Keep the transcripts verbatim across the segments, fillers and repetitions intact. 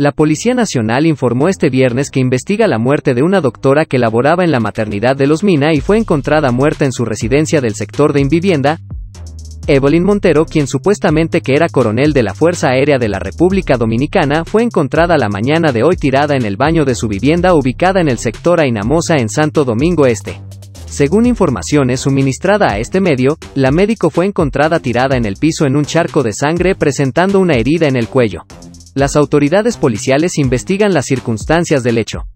La Policía Nacional informó este viernes que investiga la muerte de una doctora que laboraba en la maternidad de Los Mina y fue encontrada muerta en su residencia del sector de Invivienda. Evelyn Montero, quien supuestamente que era coronel de la Fuerza Aérea de la República Dominicana, fue encontrada la mañana de hoy tirada en el baño de su vivienda ubicada en el sector Ainamosa en Santo Domingo Este. Según informaciones suministrada a este medio, la médico fue encontrada tirada en el piso en un charco de sangre presentando una herida en el cuello. Las autoridades policiales investigan las circunstancias del hecho.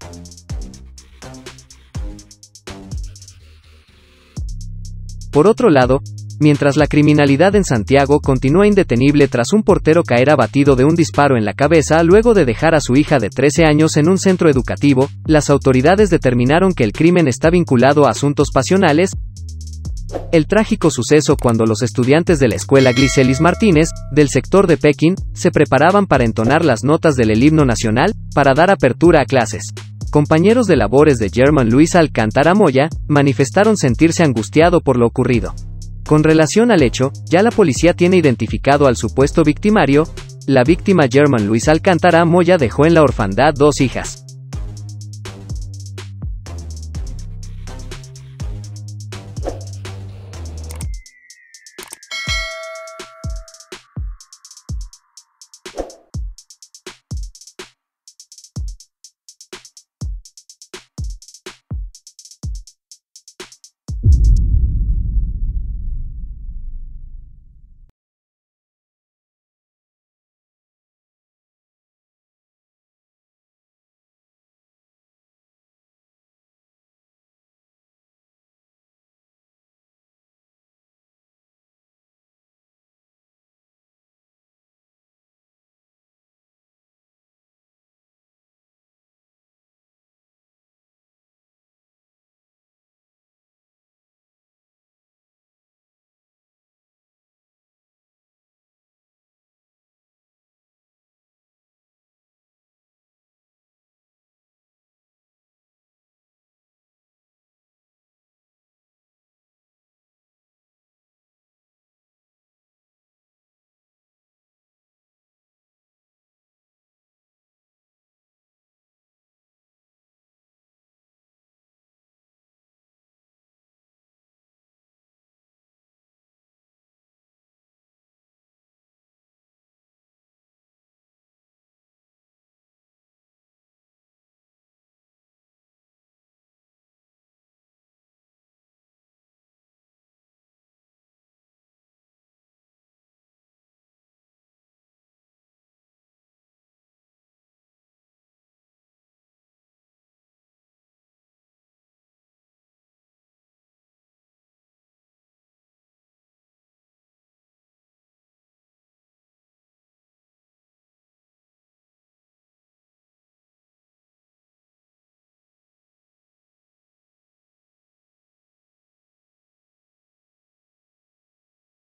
Por otro lado, mientras la criminalidad en Santiago continúa indetenible tras un portero caer abatido de un disparo en la cabeza luego de dejar a su hija de trece años en un centro educativo, las autoridades determinaron que el crimen está vinculado a asuntos pasionales. El trágico suceso cuando los estudiantes de la escuela Gliselis Martínez, del sector de Pekín, se preparaban para entonar las notas del himno nacional, para dar apertura a clases. Compañeros de labores de German Luis Alcántara Moya, manifestaron sentirse angustiado por lo ocurrido. Con relación al hecho, ya la policía tiene identificado al supuesto victimario. La víctima German Luis Alcántara Moya dejó en la orfandad dos hijas.